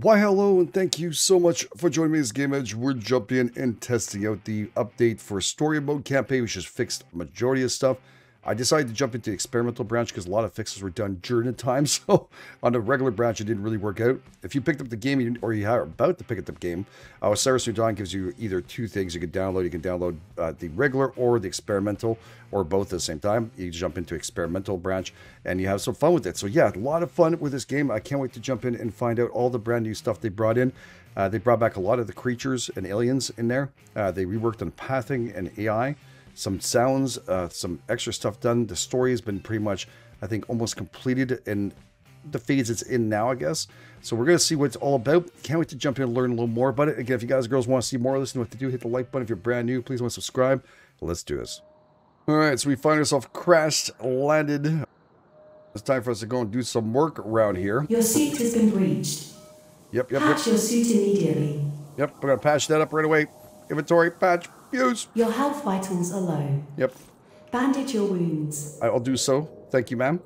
Why hello and thank you so much for joining me as GameEdged. We're jumping in and testing out the update for story mode campaign, which has fixed the majority of stuff. I decided to jump into the experimental branch because a lot of fixes were done during the time, so on the regular branch it didn't really work out. If you picked up the game or you are about to pick up the game, Osiris New Dawn gives you either two things you can download. You can download the regular or the experimental, or both at the same time. You jump into experimental branch and you have some fun with it. So yeah, a lot of fun with this game. I can't wait to jump in and find out all the brand new stuff they brought in. They brought back a lot of the creatures and aliens in there. They reworked on pathing and AI. Some sounds, some extra stuff done. The story has been pretty much, I think, almost completed in the phase it's in now, I guess. So we're going to see what it's all about. Can't wait to jump in and learn a little more about it. Again, if you guys and girls want to see more of this and what to do, hit the like button. If you're brand new, please want to subscribe. Let's do this. All right, so we find ourselves crashed, landed. It's time for us to go and do some work around here. Your suit has been breached. Yep. Patch your suit immediately. Yep, we're going to patch that up right away. Inventory, patch. Use. Your health vitals are low. Yep. Bandage your wounds. I'll do so. Thank you, ma'am.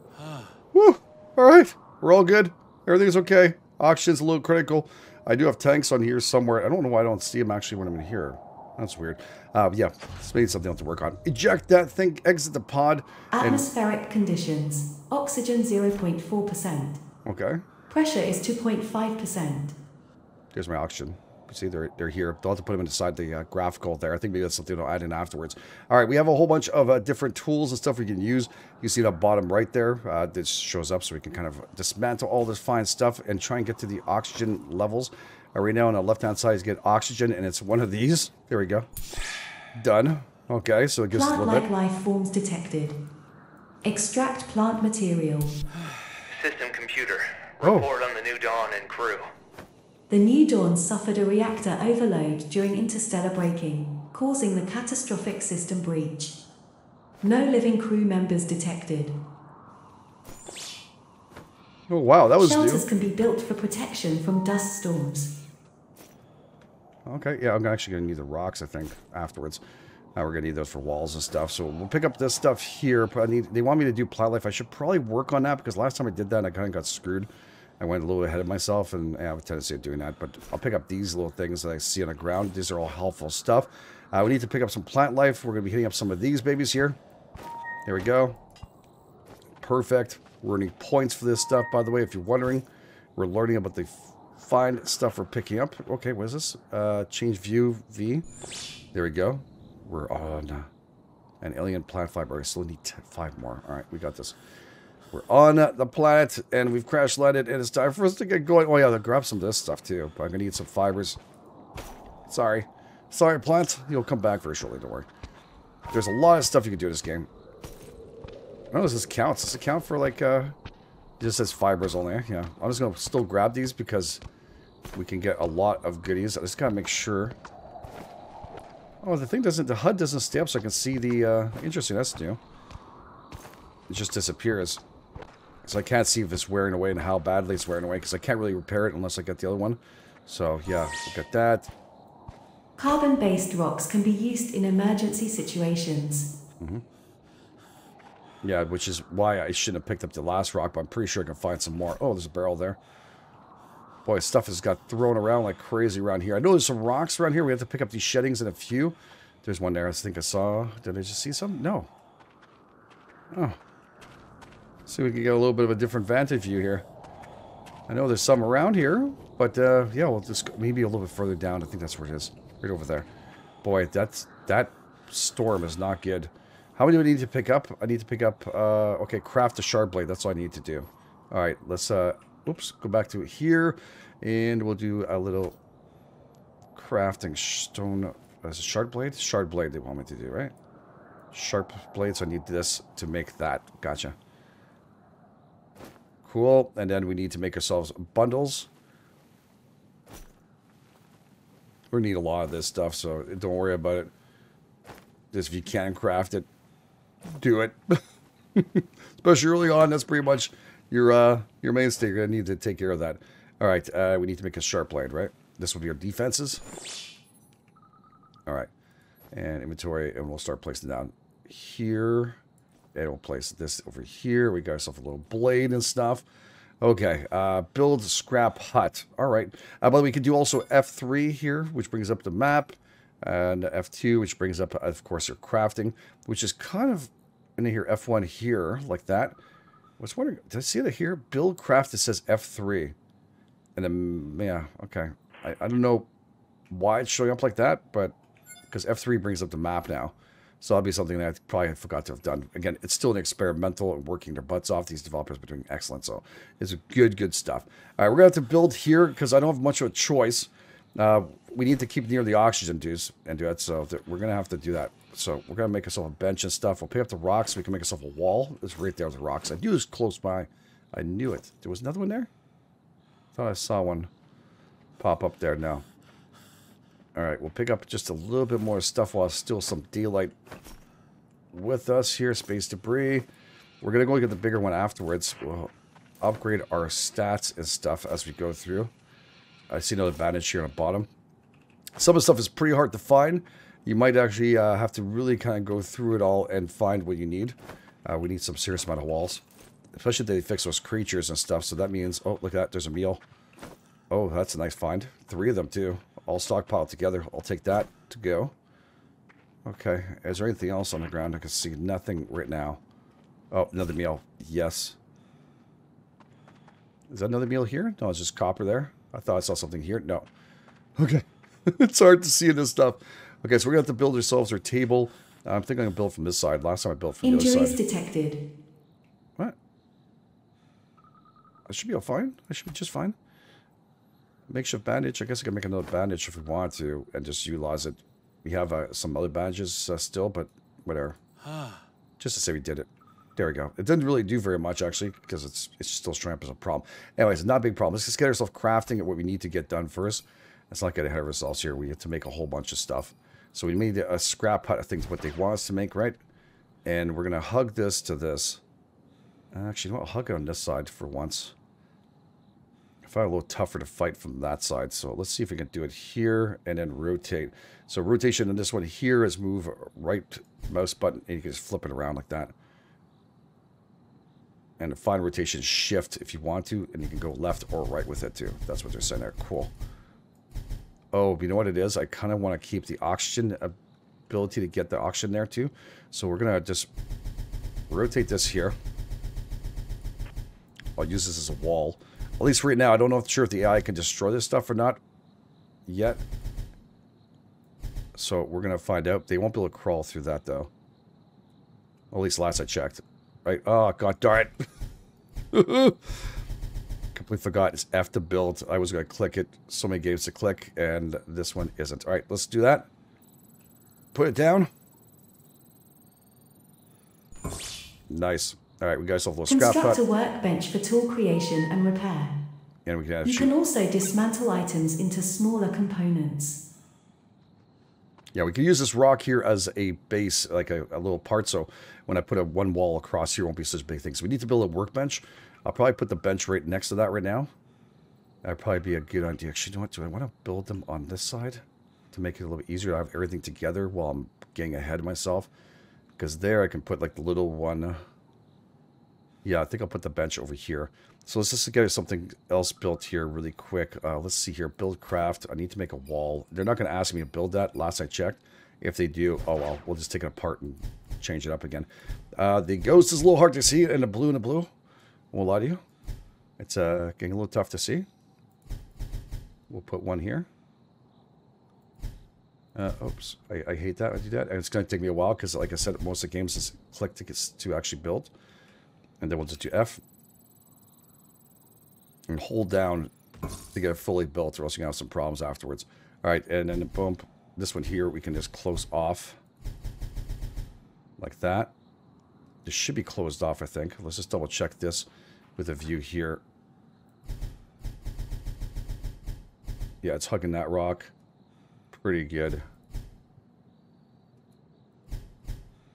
Woo! All right. We're all good. Everything's okay. Oxygen's a little critical. I do have tanks on here somewhere. I don't know why I don't see them actually when I'm in here. That's weird. Yeah. It's maybe something else to work on. Eject that thing. Exit the pod. Atmospheric conditions. Oxygen 0.4%. Okay. Pressure is 2.5%. There's my oxygen. See, they're here. They'll have to put them inside the graphical there. I think maybe that's something I'll add in afterwards. All right, we have a whole bunch of different tools and stuff we can use. You see it up bottom right there. This shows up so we can kind of dismantle all this fine stuff and try and get to the oxygen levels. Right now on the left-hand side is get oxygen, and it's one of these. There we go. Done. Okay, so it gives us a little bit. Plant-like life forms detected. Extract plant material. System computer. Report on the New Dawn and crew. The New Dawn suffered a reactor overload during interstellar braking, causing the catastrophic system breach. No living crew members detected. Oh wow, that was new. Shelters can be built for protection from dust storms. Okay, yeah, I'm actually going to need the rocks, I think, afterwards. Now we're going to need those for walls and stuff, so we'll pick up this stuff here. But they want me to do plant life. I should probably work on that, because last time I did that, I kind of got screwed. I went a little ahead of myself, and I have a tendency of doing that, but I'll pick up these little things that I see on the ground. These are all helpful stuff. We need to pick up some plant life. We're going to be hitting up some of these babies here. There we go. Perfect. We're earning points for this stuff, by the way, if you're wondering. We're learning about the fine stuff we're picking up. Okay, what is this? Change view V. There we go. We're on an alien plant fiber. I still need 5 more. All right, we got this. We're on the planet, and we've crash landed, and it's time for us to get going. Oh yeah, they'll grab some of this stuff too. But I'm gonna need some fibers. Sorry, plants. You'll come back very shortly. Don't worry. There's a lot of stuff you can do in this game. I don't know if this counts. Does it count for like? It just says fibers only. Yeah, I'm just gonna still grab these because we can get a lot of goodies. I just gotta make sure. Oh, the thing doesn't. The HUD doesn't stay up, so I can see the. Interesting. That's new. It just disappears. So I can't see if it's wearing away and how badly it's wearing away, because I can't really repair it unless I get the other one. So, yeah, look at that. Carbon-based rocks can be used in emergency situations. Mm-hmm. Yeah, which is why I shouldn't have picked up the last rock, but I'm pretty sure I can find some more. Oh, there's a barrel there. Boy, stuff has got thrown around like crazy around here. I know there's some rocks around here. We have to pick up these sheddings in a few. There's one there I think I saw. Did I just see some? No. Oh. See, we can get a little bit of a different vantage view here. I know there's some around here, but yeah, we'll just go maybe a little bit further down. I think that's where it is, right over there. Boy, that storm is not good. How many do I need to pick up? I need to pick up. Okay, craft a shard blade. That's all I need to do. All right, let's. Oops, go back to here, and we'll do a little crafting stone. Is it shard blade? Shard blade. They want me to do right. Sharp blades. So I need this to make that. Gotcha. Cool, and then we need to make ourselves bundles. We're gonna need a lot of this stuff, so don't worry about it. Just if you can craft it, do it. Especially early on, that's pretty much your mainstay. You're gonna need to take care of that. All right, we need to make a sharp blade, right? This will be our defenses. All right, and inventory, and we'll start placing down here. And we'll place this over here. We got ourselves a little blade and stuff. Okay, build scrap hut. All right. But we could do also F3 here, which brings up the map, and F2, which brings up, of course, your crafting, which is kind of in here. F1 here, like that. I was wondering, did I see that here? Build craft. It says F3, and then yeah, okay. I don't know why it's showing up like that, but because F3 brings up the map now. So that'll be something that I probably forgot to have done. Again, it's still an experimental and working their butts off. These developers are doing excellent. So it's good stuff. All right, we're going to have to build here because I don't have much of a choice. We need to keep near the oxygen dudes and do that. So we're going to have to do that. So we're going to make ourselves a bench and stuff. We'll pick up the rocks. We can make ourselves a wall. It's right there with the rocks. I knew it was close by. I knew it. There was another one there? I thought I saw one pop up there now. All right, we'll pick up just a little bit more stuff while still some daylight with us here. Space debris. We're going to go get the bigger one afterwards. We'll upgrade our stats and stuff as we go through. I see no advantage here on the bottom. Some of the stuff is pretty hard to find. You might actually have to really kind of go through it all and find what you need. We need some serious amount of walls. Especially if they fix those creatures and stuff. So that means... Oh, look at that. There's a meal. Oh, that's a nice find. 3 of them, too. All stockpiled together. I'll take that to go. Okay. Is there anything else on the ground? I can see nothing right now. Oh, another meal. Yes. Is that another meal here? No, it's just copper there. I thought I saw something here. No. Okay. It's hard to see this stuff. Okay, so we're going to have to build ourselves our table. I'm thinking I'm going to build from this side. Last time I built from the other side. Injuries detected. What? I should be all fine. I should be just fine. Makeshift bandage. I guess I can make another bandage if we want to and just utilize it. We have some other bandages still, but whatever. Just to say we did it. There we go. It didn't really do very much, actually, because it's still showing up as a problem. Anyways, not a big problem. Let's just get ourselves crafting at what we need to get done first. Let's not get ahead of ourselves here. We have to make a whole bunch of stuff. So we made a scrap hut. I think is what they want us to make, right? And we're going to hug this to this. Actually, I'll hug it on this side for once. Find a little tougher to fight from that side, so let's see if we can do it here and then rotate. So rotation in this one here is move right mouse button and you can just flip it around like that, and find rotation shift if you want to, and you can go left or right with it too. That's what they're saying there. Cool. Oh, you know what it is, I kind of want to keep the oxygen ability to get the oxygen there too, so we're gonna just rotate this here. I'll use this as a wall. At least right now, I don't know if sure if the AI can destroy this stuff or not yet. So we're going to find out. They won't be able to crawl through that, though. At least last I checked. Right? Oh, god darn it. Completely forgot. It's F to build. I was going to click it. So many games to click, and this one isn't. All right, let's do that. Put it down. Nice. All right, we got ourselves a little scrap hut. Construct a workbench for tool creation and repair. And we can have you can also dismantle items into smaller components. Yeah, we can use this rock here as a base, like a little part. So when I put a one wall across here, it won't be such a big thing. So we need to build a workbench. I'll probably put the bench right next to that right now. That'd probably be a good idea. Actually, you know what? Do I want to build them on this side to make it a little bit easier? I have everything together while I'm getting ahead of myself. Because there I can put like the little one... Yeah, I think I'll put the bench over here. So let's just get something else built here really quick. Let's see here. Build craft. I need to make a wall. They're not going to ask me to build that. Last I checked. If they do, oh well. We'll just take it apart and change it up again. The ghost is a little hard to see. And the blue. I won't lie to you. It's getting a little tough to see. We'll put one here. Oops. I hate that. I do that. And it's going to take me a while because, like I said, most of the games is click to actually build. And then we'll just do F and hold down to get it fully built, or else you're gonna have some problems afterwards. All right, and then boom, this one here we can just close off like that. This should be closed off, I think. Let's just double check this with a view here. Yeah, it's hugging that rock pretty good.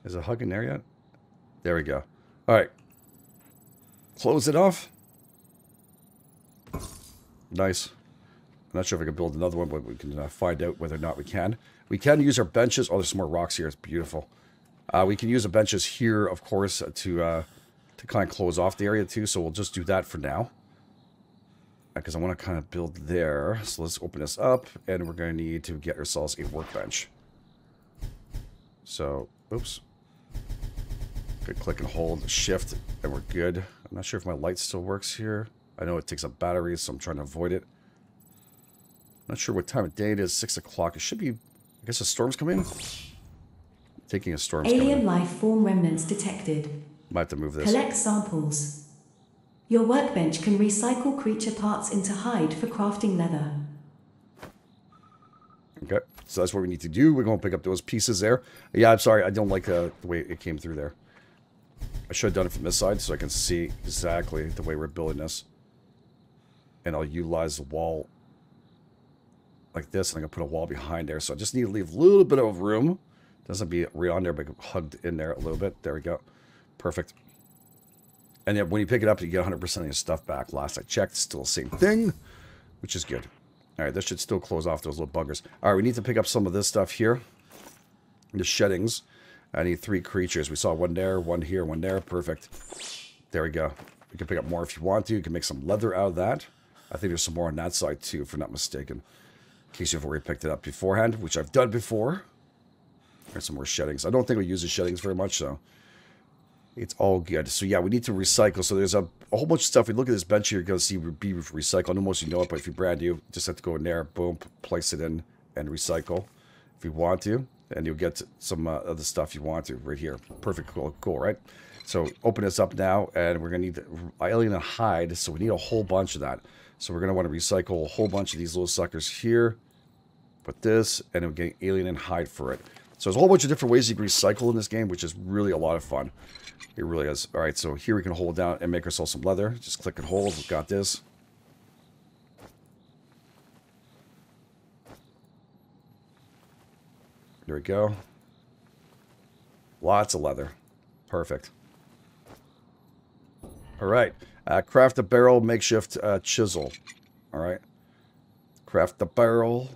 Is it hugging there yet? There we go. All right. Close it off. Nice. I'm not sure if I can build another one, but we can find out whether or not we can. We can use our benches. Oh, there's some more rocks here. It's beautiful. We can use the benches here, of course, to kind of close off the area too. So we'll just do that for now. because I want to kind of build there. So let's open this up, and we're going to need to get ourselves a workbench. So, oops. Good, click and hold shift, and we're good. I'm not sure if my light still works here. I know it takes up batteries, so I'm trying to avoid it. Not sure what time of day it is. 6 o'clock. It should be. I guess a storm's coming. Taking a storm. Alien life form remnants detected. Might have to move this. Collect samples. Your workbench can recycle creature parts into hide for crafting leather. Okay, so that's what we need to do. We're going to pick up those pieces there. Yeah, I'm sorry. I don't like the way it came through there. I should have done it from this side so I can see exactly the way we're building this. And I'll utilize the wall like this. And I'm going to put a wall behind there. So I just need to leave a little bit of room. Doesn't be right on there, but hugged in there a little bit. There we go. Perfect. And then when you pick it up, you get 100% of your stuff back. Last I checked, still the same thing, which is good. All right, this should still close off those little buggers. All right, we need to pick up some of this stuff here. The sheddings. I need 3 creatures. We saw one there, one here, one there. Perfect. There we go. You can pick up more if you want to. You can make some leather out of that. I think there's some more on that side too, if I'm not mistaken. In case you've already picked it up beforehand, which I've done before. There's some more sheddings. I don't think we use the sheddings very much, so... It's all good. So yeah, we need to recycle. So there's a whole bunch of stuff. If you look at this bench here, you're going to see be recycled. I know most of you know it, but if you're brand new, just have to go in there, boom, place it in, and recycle if you want to. And you'll get some other stuff you want to right here. Perfect, cool, right? So open this up now, and we're going to need alien and hide, so we need a whole bunch of that. So we're going to want to recycle a whole bunch of these little suckers here. Put this, and we'll get alien and hide for it. So there's a whole bunch of different ways you can recycle in this game, which is really a lot of fun. It really is. All right, so here we can hold down and make ourselves some leather. Just click and hold. We've got this. There we go. Lots of leather. Perfect. All right. Craft a barrel makeshift chisel. All right. Craft the barrel.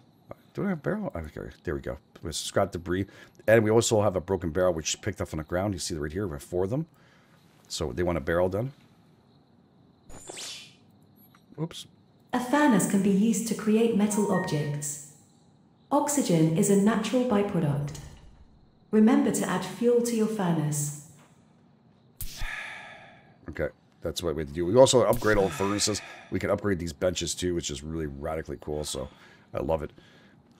Do I have a barrel? Okay, there we go. With scrap debris. And we also have a broken barrel, which picked up on the ground. You see right here, we have 4 of them. So they want a barrel done. Oops. A furnace can be used to create metal objects. Oxygen is a natural byproduct. Remember to add fuel to your furnace. Okay, that's what we have to do. We also upgrade old furnaces. We can upgrade these benches too, which is really radically cool. So I love it.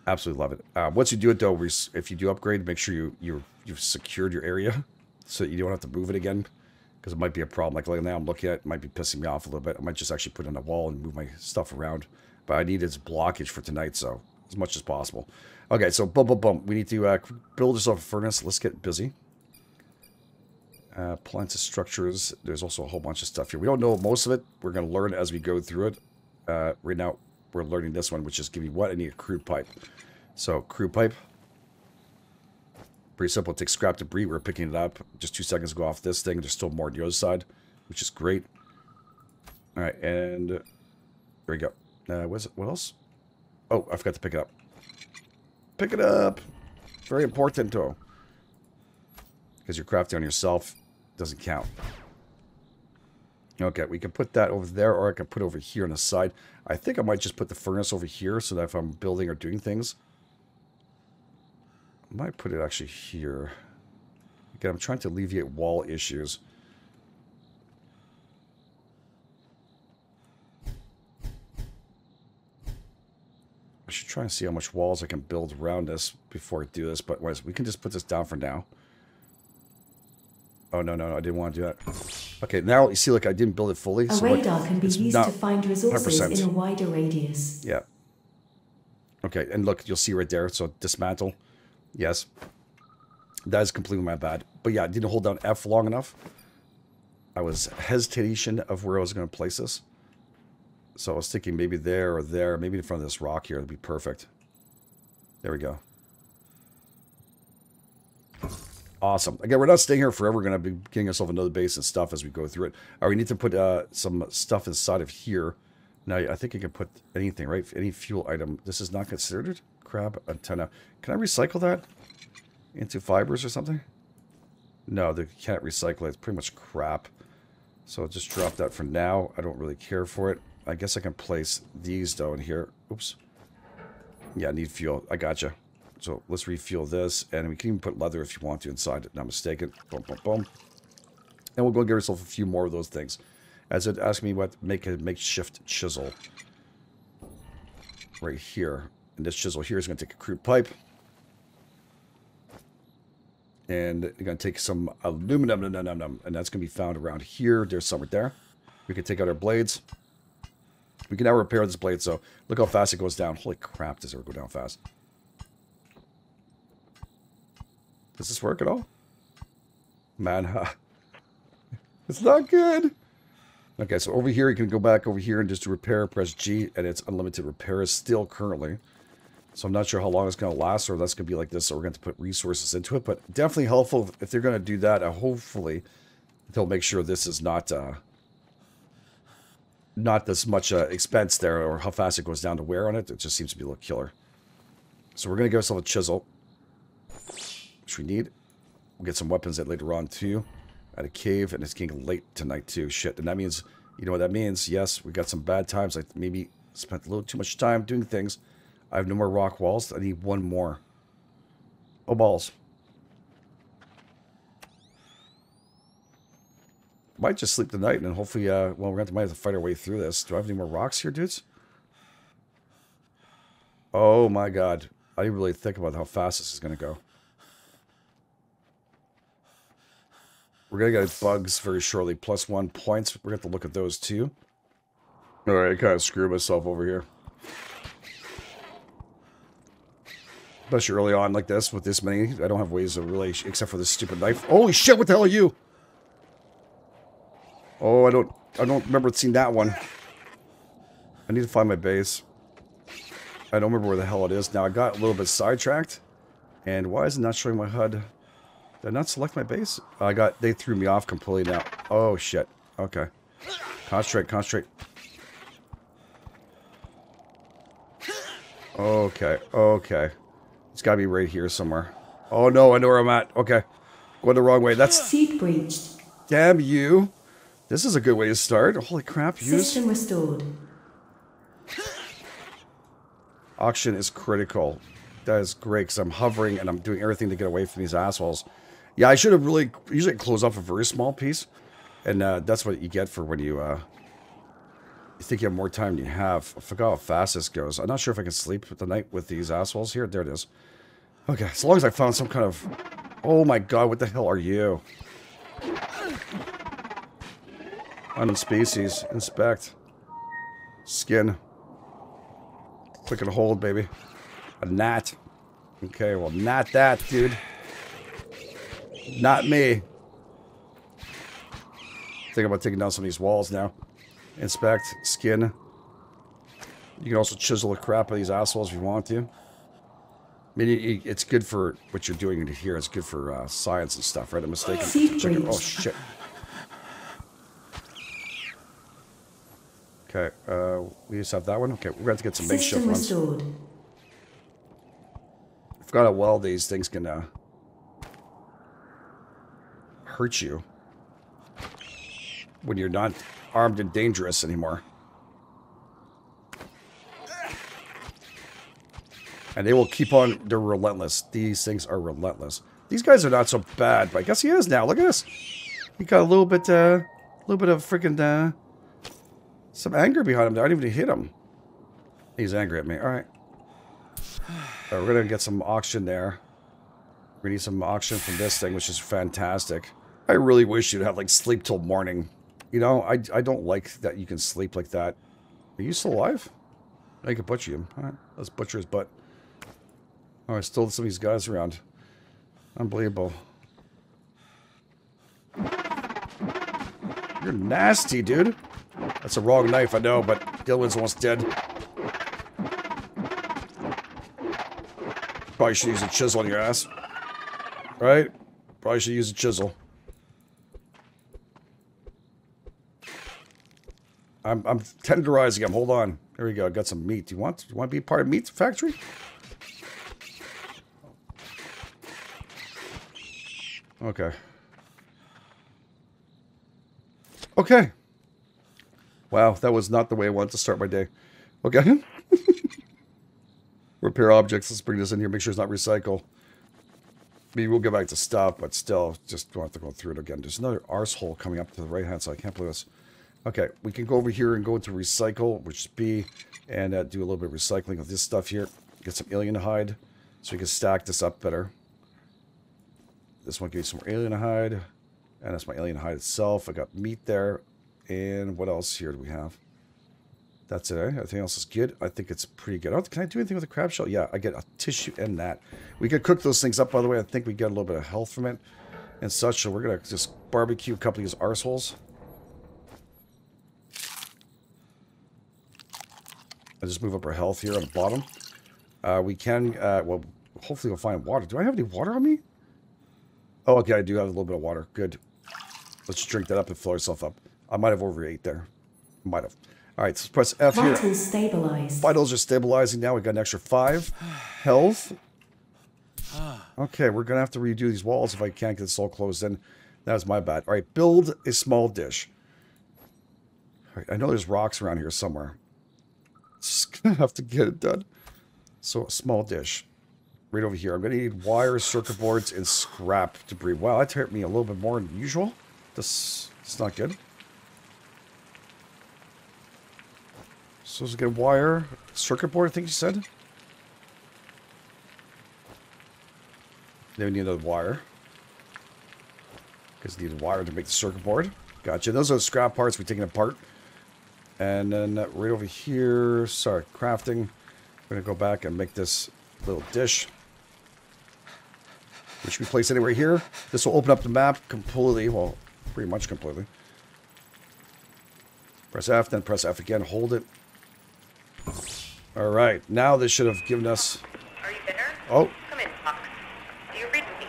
Absolutely love it. Once you do it, though, if you do upgrade, make sure you've secured your area so that you don't have to move it again, because it might be a problem. Like now I'm looking at it, it might be pissing me off a little bit. I might just actually put it on a wall and move my stuff around. But I need its blockage for tonight, so as much as possible. Okay, so bum, bum, bum. We need to build ourselves a furnace. Let's get busy. Plants and structures. There's also a whole bunch of stuff here. We don't know most of it. We're going to learn as we go through it. Right now... we're learning this one, which is give me what? I need a crude pipe. So, crude pipe. Pretty simple. Take scrap debris. We're picking it up. Just 2 seconds ago off this thing. There's still more on the other side, which is great. All right, and there we go. What else? Oh, I forgot to pick it up. Pick it up. Very important, though. Because you're crafting on yourself. Doesn't count. Okay, we can put that over there, or I can put it over here on the side. I think I might just put the furnace over here so that if I'm building or doing things, I might put it actually here. Again, I'm trying to alleviate wall issues. I should try and see how much walls I can build around this before I do this, but we can just put this down for now. Oh, no, I didn't want to do that. Okay, now you see, like, I didn't build it fully. A radar can be used to find resources in a wider radius. Yeah. Okay, and look, you'll see right there. So, dismantle. Yes. That is completely my bad. But yeah, I didn't hold down F long enough. I was hesitation of where I was going to place this. So, I was thinking maybe there or there. Maybe in front of this rock here. That'd be perfect. There we go. Awesome. Again, we're not staying here forever. We're going to be getting ourselves another base and stuff as we go through it. All right, we need to put some stuff inside of here. Now, I think you can put anything, right? Any fuel item. This is not considered. Crab antenna. Can I recycle that into fibers or something? No, they can't recycle it. It's pretty much crap. So I'll just drop that for now. I don't really care for it. I guess I can place these though in here. Oops. Yeah, I need fuel. I gotcha. So let's refuel this, and we can even put leather if you want to inside it. Not mistaken. Boom, boom, boom. And we'll go get ourselves a few more of those things. As it asked me what make a makeshift chisel right here, and this chisel here is going to take a crude pipe, and you're going to take some aluminum, and that's going to be found around here. There's some right there. We can take out our blades. We can now repair this blade, so look how fast it goes down. Holy crap, does it ever go down fast? Does this work at all? Man, huh? It's not good. Okay, so over here, you can go back over here and just do repair, press G, and it's unlimited repairs still currently. So I'm not sure how long it's going to last, or that's going to be like this, so we're going to put resources into it. But definitely helpful if they're going to do that. Hopefully, they'll make sure this is not this much expense there, or how fast it goes down to wear on it. It just seems to be a little killer. So we're going to give ourselves a chisel, which we need. We'll get some weapons at later on, too. At a cave, and it's getting late tonight too. Shit, and that means, you know what that means? Yes, we got some bad times. I maybe spent a little too much time doing things. I have no more rock walls. I need one more. Oh balls! Might just sleep tonight, and then hopefully, well, we're gonna might have to fight our way through this. Do I have any more rocks here, dudes? Oh my god! I didn't really think about how fast this is gonna go. We're going to get bugs very shortly. +1 points. We're going to have to look at those too. Alright, I kind of screwed myself over here. Especially early on like this, with this many. I don't have ways of really, except for this stupid knife. Holy shit, what the hell are you? Oh, I don't remember seeing that one. I need to find my base. I don't remember where the hell it is. Now, I got a little bit sidetracked. And why is it not showing my HUD? Did I not select my base? I got... They threw me off completely now. Oh, shit. Okay. Concentrate, concentrate. Okay, okay. It's gotta be right here somewhere. Oh, no, I know where I'm at. Okay. Going the wrong way. That's... Seat breached. Damn you. This is a good way to start. Holy crap. System restored. Auction is critical. That is great, because I'm hovering and I'm doing everything to get away from these assholes. Yeah, I should have really... Usually close off a very small piece. And that's what you get for when you... you think you have more time than you have. I forgot how fast this goes. I'm not sure if I can sleep the night with these assholes here. There it is. Okay, as long as I found some kind of... Oh my god, what the hell are you? Unknown species. Inspect. Skin. Click and hold, baby. A gnat. Okay, well, not that, dude. Not me. Think about taking down some of these walls now. Inspect. Skin. You can also chisel the crap out of these assholes if you want to. I mean, it's good for what you're doing in here. It's good for science and stuff, right? I'm mistaken. Chicken. Oh, shit. Okay, we just have that one. Okay, we're going to have to get some makeshift ones. Got to weld these things can hurt you when you're not armed and dangerous anymore. And they will keep on, they're relentless. These things are relentless. These guys are not so bad, but I guess he is now. Look at this. He got a little bit of freaking, some anger behind him. I didn't even hit him. He's angry at me. All right. We're going to get some auction there. We need some auction from this thing, which is fantastic. I really wish you'd have, like, sleep till morning. You know, I don't like that you can sleep like that. Are you still alive? I could butcher him. All right, let's butcher his butt. Oh, I still have some of these guys around. Unbelievable. You're nasty, dude. That's a wrong knife, I know, but Dylan's almost dead. Probably should use a chisel on your ass. Right? Probably should use a chisel. I'm tenderizing him. Hold on. There we go. I got some meat. Do you want to be part of meat factory? Okay. Okay. Wow, that was not the way I wanted to start my day. Okay. Repair objects. Let's bring this in here. Make sure it's not recycle. Maybe we'll get back to stuff, but still, just don't have to go through it again. There's another arsehole coming up to the right-hand side. I can't believe this. Okay, we can go over here and go to recycle, which is B, and do a little bit of recycling of this stuff here. Get some alien hide, so we can stack this up better. This one gives some more alien hide, and that's my alien hide itself. I got meat there, and what else here do we have? That's it, eh? Everything else is good. I think it's pretty good. Oh, can I do anything with a crab shell? Yeah, I get a tissue and that. We could cook those things up, by the way. I think we get a little bit of health from it and such. So we're going to just barbecue a couple of these arseholes. I'll just move up our health here on the bottom. We can, well, hopefully we'll find water. Do I have any water on me? Oh, okay, I do have a little bit of water. Good. Let's drink that up and fill ourselves up. I might have overate there. Might have. All right, so let's press F here. Vitals stabilize. Vitals are stabilizing now. We got an extra 5 health. Okay, we're going to have to redo these walls if I can't get this all closed in. That was my bad. All right, build a small dish. All right, I know there's rocks around here somewhere. Just going to have to get it done. So, a small dish. Right over here. I'm going to need wires, circuit boards, and scrap debris. Wow, that hurt me a little bit more than usual. This is not good. So let's get wire, circuit board, I think you said. Then we need another wire. Because we need a wire to make the circuit board. Gotcha. Those are the scrap parts we're taking apart. And then right over here, sorry, crafting. We're going to go back and make this little dish. Which we place anywhere here. This will open up the map completely. Well, pretty much completely. Press F, then press F again. Hold it. All right, now this should have given us. Are you there? Oh. Come in, Hawks. Do you read me?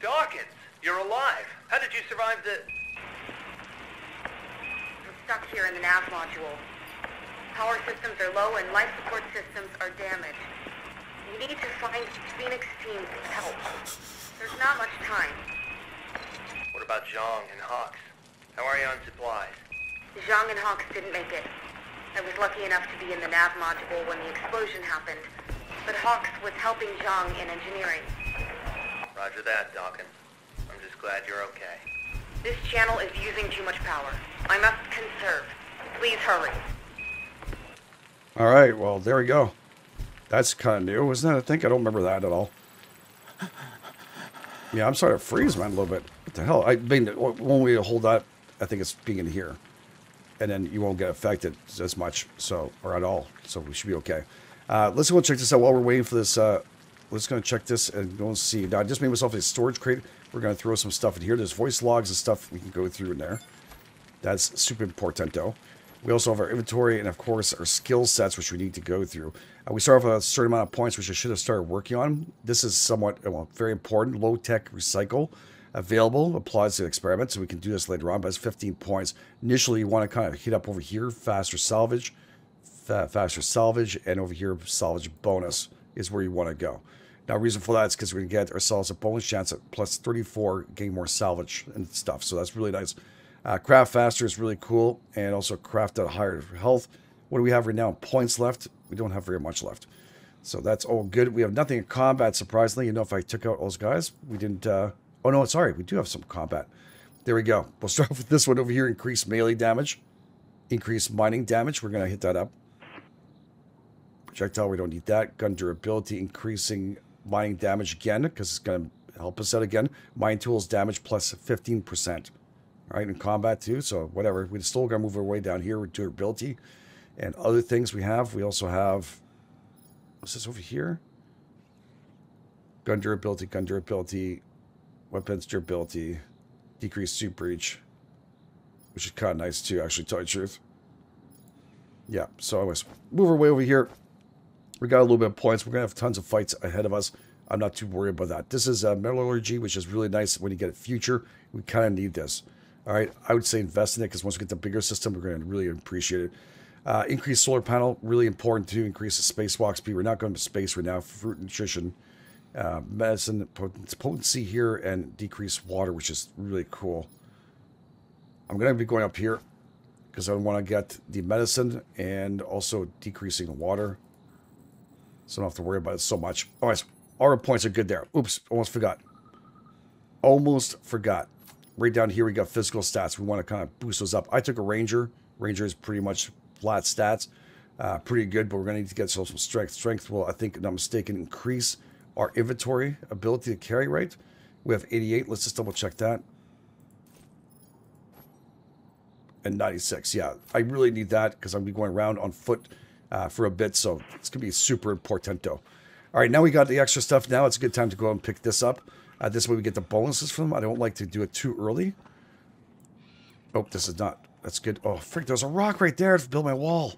Dawkins, you're alive. How did you survive the? I'm stuck here in the nav module. Power systems are low and life support systems are damaged. We need to find Phoenix team's help. There's not much time. What about Zhang and Hawks? How are you on supplies? Zhang and Hawks didn't make it. I was lucky enough to be in the nav module when the explosion happened, but Hawks was helping Zhang in engineering. Roger that, Dawkins. I'm just glad you're okay. This channel is using too much power. I must conserve. Please hurry. All right, well, there we go. That's kind of new, isn't it? I think I don't remember that at all. Yeah, I'm starting to freeze, man, a little bit. What the hell? I mean, one way to hold that, I think it's being in here. And then you won't get affected as much, so, or at all. So we should be okay. Let's go check this out while we're waiting for this. Let's go check this and go and see. Now, I just made myself a storage crate. We're going to throw some stuff in here. There's voice logs and stuff we can go through in there. That's super portento. We also have our inventory and, of course, our skill sets, which we need to go through. We start off with a certain amount of points, which I should have started working on. This is somewhat, well, very important. Low-tech recycle. Available applies to experiments, so we can do this later on, but it's 15 points. Initially, you want to kind of hit up over here, faster salvage, and over here, salvage bonus is where you want to go. Now, reason for that is because we're going to get ourselves a bonus chance at plus 34, gain more salvage and stuff, so that's really nice. Craft faster is really cool, and also craft at a higher health. What do we have right now? Points left? We don't have very much left, so that's all good. We have nothing in combat, surprisingly. You know, if I took out those guys, we didn't... Oh, no, sorry. We do have some combat. There we go. We'll start with this one over here. Increase melee damage. Increase mining damage. We're going to hit that up. Projectile, we don't need that. Gun durability. Increasing mining damage again because it's going to help us out again. Mine tools damage plus 15%. All right, in combat too. So whatever. We're still going to move our way down here with durability and other things we have. We also have... What's this over here? Gun durability, gun durability... Weapons durability, decreased suit breach, which is kind of nice too, actually, to tell you the truth. Yeah, so anyways, move our way over here. We got a little bit of points. We're going to have tons of fights ahead of us. I'm not too worried about that. This is a metallurgy, which is really nice when you get a future. We kind of need this. All right, I would say invest in it because once we get the bigger system, we're going to really appreciate it. Increased solar panel, really important to increase the spacewalk speed. We're not going to space right now. Fruit nutrition. Medicine potency here and decreased water, which is really cool. I'm going to be going up here because I want to get the medicine and also decreasing the water, so I don't have to worry about it so much. All right, so our points are good there. Oops, almost forgot. Right down here, we got physical stats. We want to kind of boost those up. I took a ranger. Ranger is pretty much flat stats. Pretty good, but we're going to need to get some strength. Strength will, I think, if not mistaken, increase our inventory ability to carry, right? We have 88. Let's just double check that. And 96. Yeah, I really need that because I'm going to be going around on foot for a bit, so it's going to be super portento. All right, now we got the extra stuff. Now it's a good time to go and pick this up. This way we get the bonuses from them. I don't like to do it too early. Oh, this is not... That's good. Oh, frick, there's a rock right there to build my wall.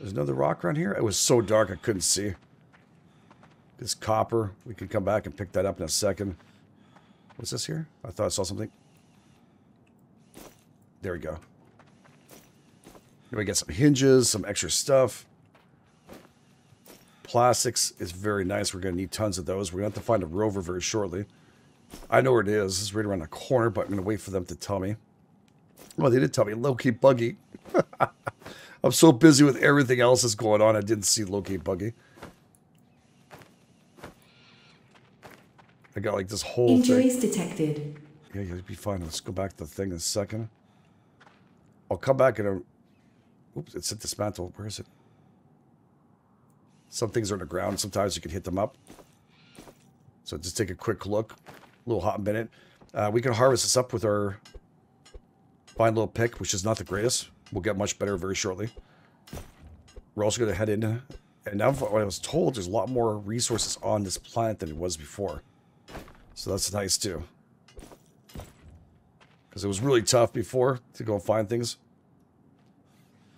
There's another rock around here. It was so dark I couldn't see. This copper. We can come back and pick that up in a second. What's this here? I thought I saw something. There we go. Here we get some hinges, some extra stuff. Plastics is very nice. We're going to need tons of those. We're going to have to find a rover very shortly. I know where it is. It's right around the corner, but I'm going to wait for them to tell me. Well, they did tell me. Low-key buggy. I'm so busy with everything else that's going on, I didn't see low-key buggy. I got like this whole Injuries thing. Detected. Yeah, you'll be fine. Let's go back to the thing in a second. I'll come back and... Oops, it's dismantled. Where is it? Some things are on the ground. Sometimes you can hit them up. So just take a quick look. A little hot minute. We can harvest this up with our fine little pick, which is not the greatest. We'll get much better very shortly. We're also going to head in. And now what I was told, there's a lot more resources on this planet than it was before. So that's nice too. Because it was really tough before to go and find things.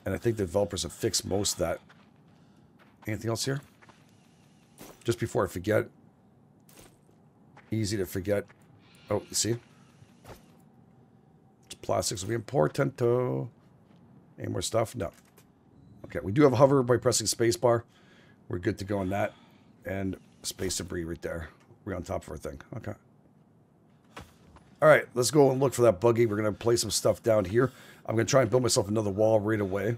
And I think the developers have fixed most of that. Anything else here? Just before I forget. Easy to forget. Oh, you see? Plastics will be important. Any more stuff? No. Okay, we do have a hover by pressing spacebar. We're good to go on that. And space debris right there. We're on top of our thing. Okay. All right, let's go and look for that buggy. We're going to place some stuff down here. I'm going to try and build myself another wall right away.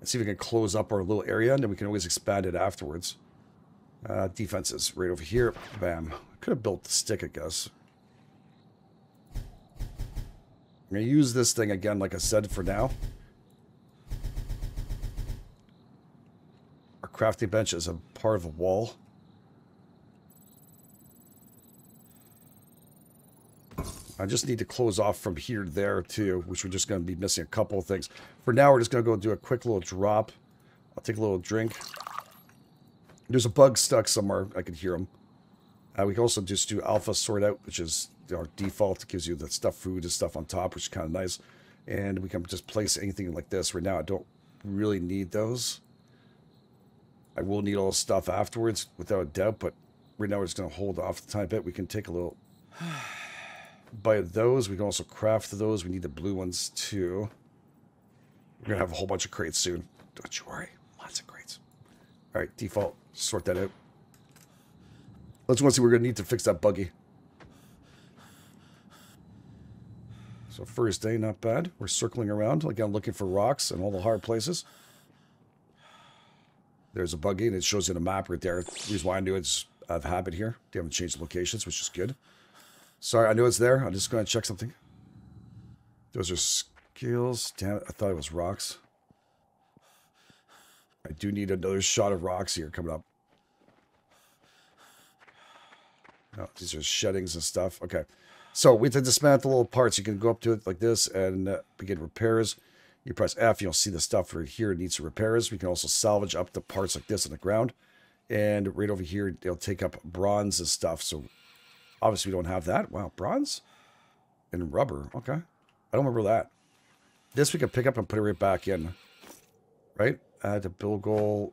Let's see if we can close up our little area, and then we can always expand it afterwards. Defenses, right over here. Bam. Could have built the stick, I guess. I'm going to use this thing again, like I said, for now. Our crafting bench is a part of a wall. I just need to close off from here to there, too, which we're just going to be missing a couple of things. For now, we're just going to go do a quick little drop. I'll take a little drink. There's a bug stuck somewhere. I can hear them. We can also just do alpha sort out, which is our default. It gives you the stuff, food and stuff on top, which is kind of nice. And we can just place anything like this. Right now, I don't really need those. I will need all the stuff afterwards, without a doubt. But right now, we're just going to hold off the time bit. We can take a little... By those, we can also craft those. We need the blue ones too. We're gonna have a whole bunch of crates soon. Don't you worry, lots of crates. All right, default, sort that out. Let's want to see we're gonna need to fix that buggy. So first day, not bad. We're circling around again, looking for rocks and all the hard places. There's a buggy, and it shows you the map right there. The reason why I knew it's out of habit here. They haven't changed locations, which is good. Sorry, I know it's there. I'm just going to check something. Those are skills. Damn it, I thought it was rocks. I do need another shot of rocks here coming up. Oh, these are sheddings and stuff. Okay. So we have to dismantle little parts. You can go up to it like this and begin repairs. You press F, you'll see the stuff right here. It needs some repairs. We can also salvage up the parts like this on the ground. And right over here, they'll take up bronze and stuff. So... Obviously, we don't have that. Wow, bronze and rubber. Okay. I don't remember that. This we can pick up and put it right back in. Right? The build goal.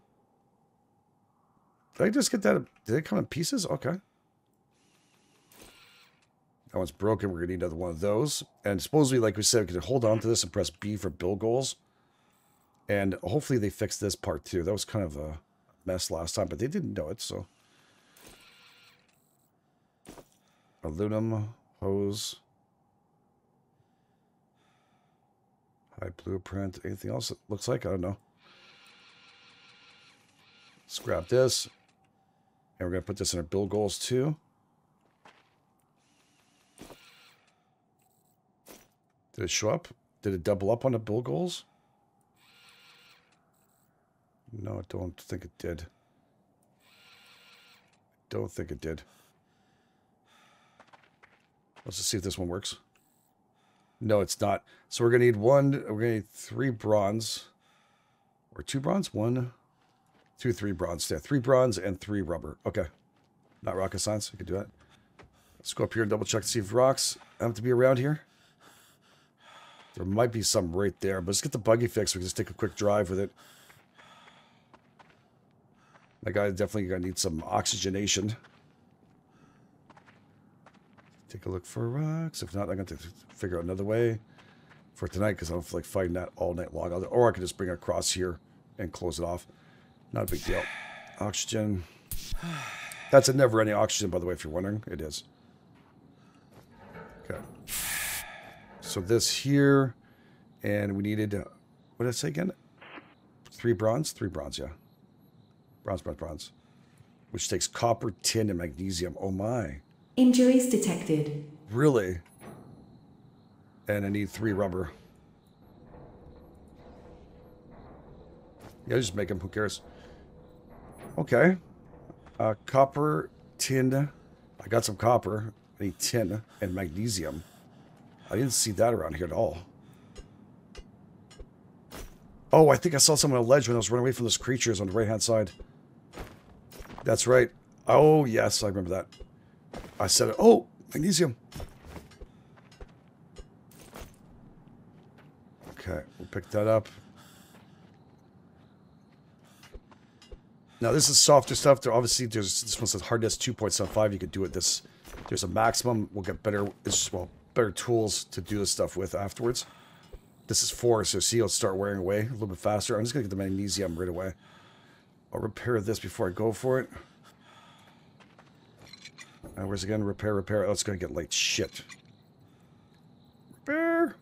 Did I just get that? Did it come in pieces? Okay. That one's broken. We're going to need another one of those. And supposedly, like we said, we can hold on to this and press B for build goals. And hopefully they fix this part too. That was kind of a mess last time, but they didn't know it, so... Aluminum hose. High blueprint. Anything else it looks like? I don't know. Let's grab this. And we're going to put this in our build goals too. Did it show up? Did it double up on the build goals? No, I don't think it did. Don't think it did. Let's just see if this one works. No, it's not. So we're going to need one. We're going to need 3 bronze. Or 2 bronze? 1, 2, 3 bronze. Yeah, 3 bronze and 3 rubber. Okay. Not rocket science. We can do that. Let's go up here and double check to see if rocks have to be around here. There might be some right there, but let's get the buggy fixed. We can just take a quick drive with it. That guy definitely going to need some oxygenation. Take a look for rocks. If not, I'm going to figure out another way for tonight because I don't feel like fighting that all night long. Or I could just bring it across here and close it off. Not a big deal. Oxygen. That's a never-ending oxygen, by the way, if you're wondering. It is. Okay. So this here, and we needed, what did I say again? 3 bronze? 3 bronze, yeah. Bronze. Which takes copper, tin, and magnesium. Oh, my. Injuries detected. Really? And I need 3 rubber. Yeah, just make them. Who cares? Okay. Copper, tin. I got some copper. I need tin and magnesium. I didn't see that around here at all. Oh, I think I saw someone on a ledge when I was running away from those creatures on the right-hand side. That's right. Oh, yes, I remember that. I said it. Oh, magnesium. Okay, we'll pick that up. Now, this is softer stuff. There, obviously, there's this one says hardness 2.75. You could do it this. There's a maximum. We'll get better. It's, well, better tools to do this stuff with afterwards. This is 4, so see, it'll start wearing away a little bit faster. I'm just going to get the magnesium right away. I'll repair this before I go for it. Where's again? Repair. Oh, it's going to get late. Shit. Repair.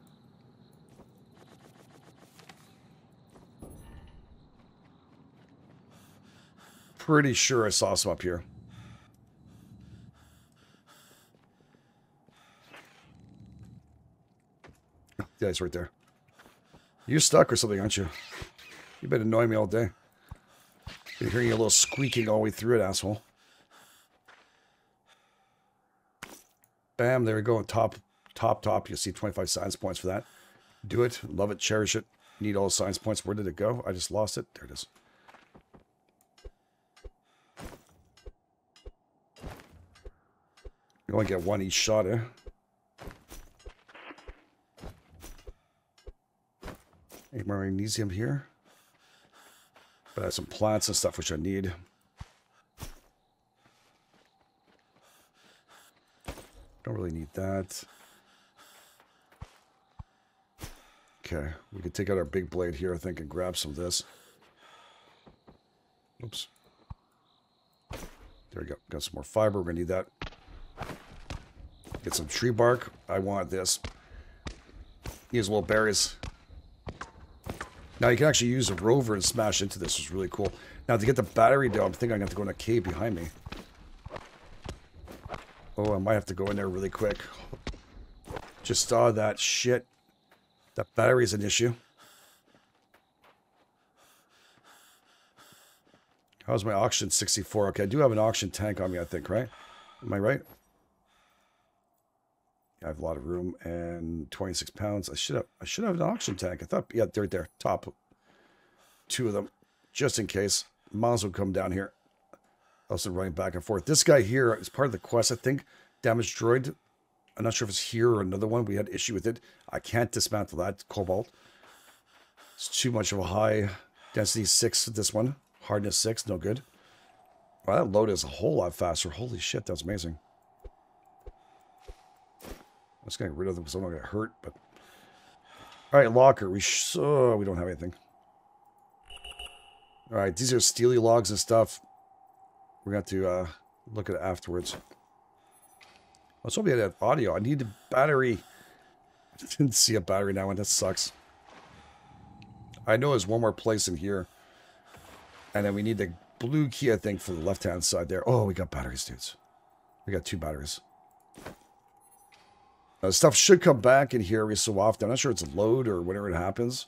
Pretty sure I saw some up here. Yeah, it's right there. You're stuck or something, aren't you? You've been annoying me all day. Been hearing you a little squeaking all the way through it, asshole. Bam, there we go. Top. You'll see 25 science points for that. Do it. Love it. Cherish it. Need all the science points. Where did it go? I just lost it. There it is. You only get one each shot, eh? Any more magnesium here? But I have some plants and stuff which I need. Don't really need that. Okay, we can take out our big blade here, I think, and grab some of this. Oops. There we go. Got some more fiber. We're gonna need that. Get some tree bark. I want this. Use little berries. Now you can actually use a rover and smash into this, which is really cool. Now to get the battery down, I'm thinking I'm going to have to go in a cave behind me. Oh, I might have to go in there really quick. Just saw that shit. That battery's an issue. How's my oxygen? 64? Okay, I do have an oxygen tank on me, I think, right? Am I right? I have a lot of room and 26 pounds. I should have an oxygen tank. I thought, yeah, they're right there. Top 2 of them, just in case. Might as well come down here. Also running back and forth. This guy here is part of the quest, I think. Damage droid. I'm not sure if it's here or another one. We had issue with it. I can't dismantle that cobalt. It's too much of a high density 6. This one hardness 6, no good. Wow, that load is a whole lot faster. Holy shit, that's amazing. I'm just going to get rid of them because I'm not going to get hurt, but... Alright, locker. We don't have anything. Alright, these are steely logs and stuff. We're going to have to look at it afterwards. I was hoping I had audio. I need a battery. I didn't see a battery now, and that sucks. I know there's one more place in here. And then we need the blue key, I think, for the left-hand side there. Oh, we got batteries, dudes. We got 2 batteries. Now, stuff should come back in here every so often. I'm not sure it's a load or whenever it happens,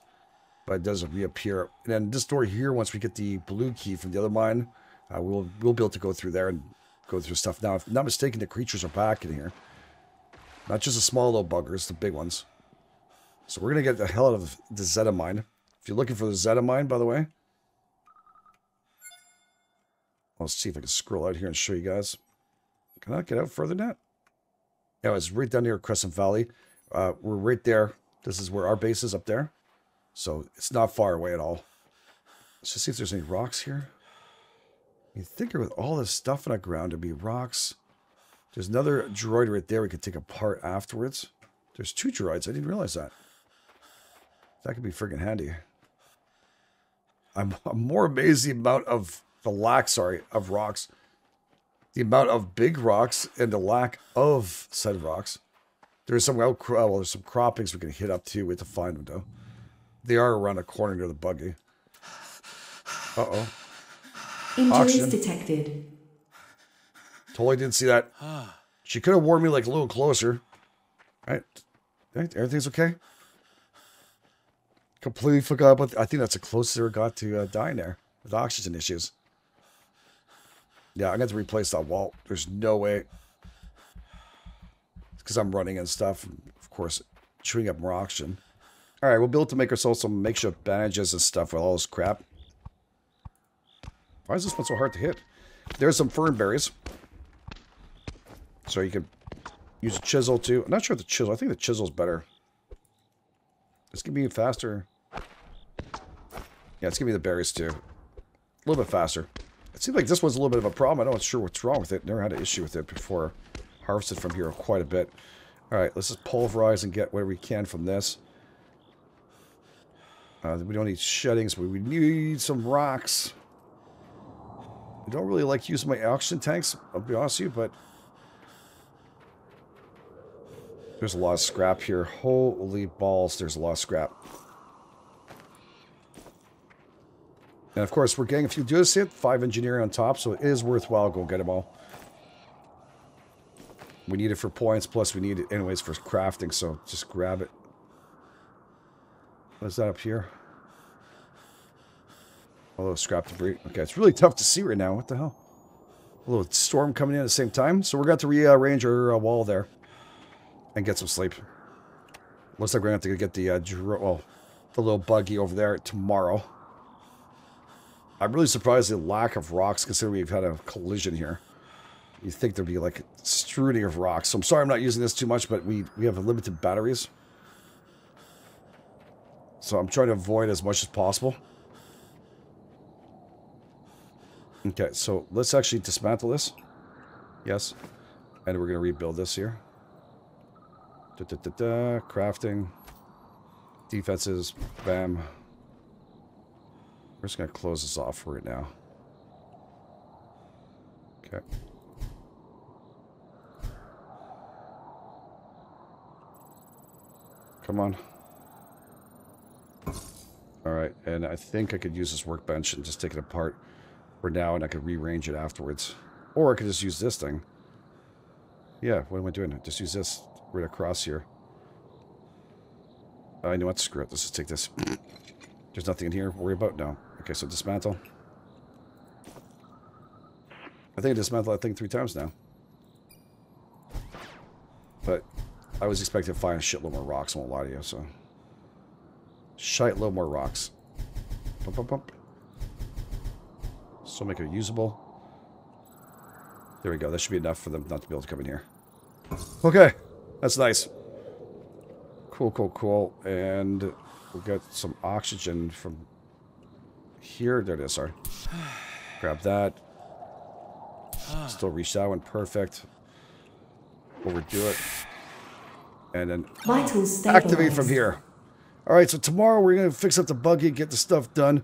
but it does reappear. And then this door here, once we get the blue key from the other mine, we'll be able to go through there and go through stuff. Now, if I'm not mistaken, the creatures are back in here. Not just the small little buggers, the big ones. So we're going to get the hell out of the Zeta Mine. If you're looking for the Zeta Mine, by the way. Let's see if I can scroll out here and show you guys. Can I get out further than that? Yeah, it's right down near Crescent Valley. We're right there. This is where our base is up there. So it's not far away at all. Let's just see if there's any rocks here. You'd think with all this stuff on the ground, there'd be rocks. There's another droid right there we could take apart afterwards. There's 2 droids. I didn't realize that. That could be friggin' handy. I'm more amazed the amount of the lack, sorry, of rocks. The amount of big rocks and the lack of said rocks. There's some well, there's some croppings we can hit up to. We have to find them though. They are around a corner near the buggy. Uh-oh. Injuries detected. Totally didn't see that. She could have warned me like a little closer. All right. Everything's okay. Completely forgot about I think that's the closest they ever got to dying there with oxygen issues. Yeah, I'm going to have to replace that wall. There's no way. It's because I'm running and stuff. And of course, chewing up more oxygen. All right, we'll be able to make ourselves some makeshift bandages and stuff with all this crap. Why is this one so hard to hit? There's some fern berries. So you can use a chisel too. I'm not sure the chisel. I think the chisel's better. It's going to be faster. Yeah, it's going to be the berries too. A little bit faster. It seems like this one's a little bit of a problem. I'm not sure what's wrong with it. Never had an issue with it before. Harvested from here quite a bit. All right, let's just pulverize and get whatever we can from this. We don't need sheddings, but we need some rocks. I don't really like using my oxygen tanks, I'll be honest with you, but there's a lot of scrap here. Holy balls, there's a lot of scrap. And of course, we're getting, if you do this hit, 5 engineering on top, so it is worthwhile. Go get them all. We need it for points, plus we need it anyways for crafting, so just grab it. What's that up here? A little scrap debris. Okay, it's really tough to see right now. What the hell? A little storm coming in at the same time, so we're going to have to rearrange our wall there and get some sleep. Looks like we're going to have to get the little buggy over there tomorrow. I'm really surprised at the lack of rocks, considering we've had a collision here. You'd think there'd be like a strewing of rocks. So I'm sorry I'm not using this too much, but we have limited batteries. So I'm trying to avoid as much as possible. Okay, so let's actually dismantle this. Yes. And we're going to rebuild this here. Crafting. Defenses. Bam. We're just going to close this off right now. Okay. Come on. All right. And I think I could use this workbench and just take it apart for now, and I could rearrange it afterwards. Or I could just use this thing. Yeah, what am I doing? Just use this right across here. I know what. Screw it. Let's just take this. There's nothing in here. Worry about now. Okay, so dismantle. I think I dismantled that thing 3 times now. But I was expecting to find a shitload more rocks, I won't lie to you, so. Shitload more rocks. Bump, bump, bump. So make it usable. There we go. That should be enough for them not to be able to come in here. Okay. That's nice. Cool, cool, cool. And we'll get some oxygen from here. There it is. Sorry. Grab that. Still reach that one. Perfect. Overdo it. And then activate from here. All right. So tomorrow we're going to fix up the buggy, get the stuff done.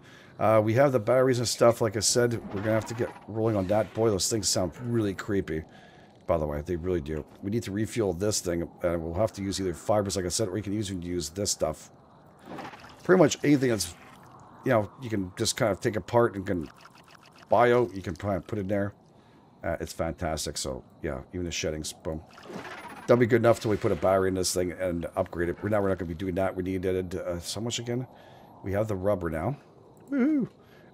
We have the batteries and stuff. Like I said, we're going to have to get rolling on that. Boy, those things sound really creepy. By the way, they really do. We need to refuel this thing, and we'll have to use either fibers, like I said, or you can use this stuff. Pretty much anything that's you know, you can just kind of take apart and can bio, you can kind of put in there. It's fantastic. So yeah, even the sheddings, boom. That'll be good enough till we put a battery in this thing and upgrade it. We're not going to be doing that. We needed so much again. We have the rubber now. Woohoo!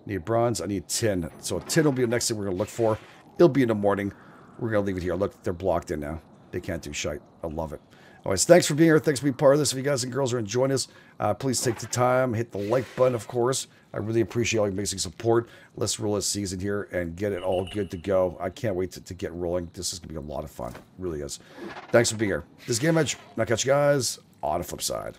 Need bronze. I need tin. So tin will be the next thing we're going to look for. It'll be in the morning. We're going to leave it here. Look, they're blocked in now. They can't do shite. I love it. Always, thanks for being here. Thanks for being part of this. If you guys and girls are enjoying this, please take the time. Hit the like button, of course. I really appreciate all your amazing support. Let's roll this season here and get it all good to go. I can't wait to get rolling. This is going to be a lot of fun. It really is. Thanks for being here. This is GameEdged. I'll catch you guys on the flip side.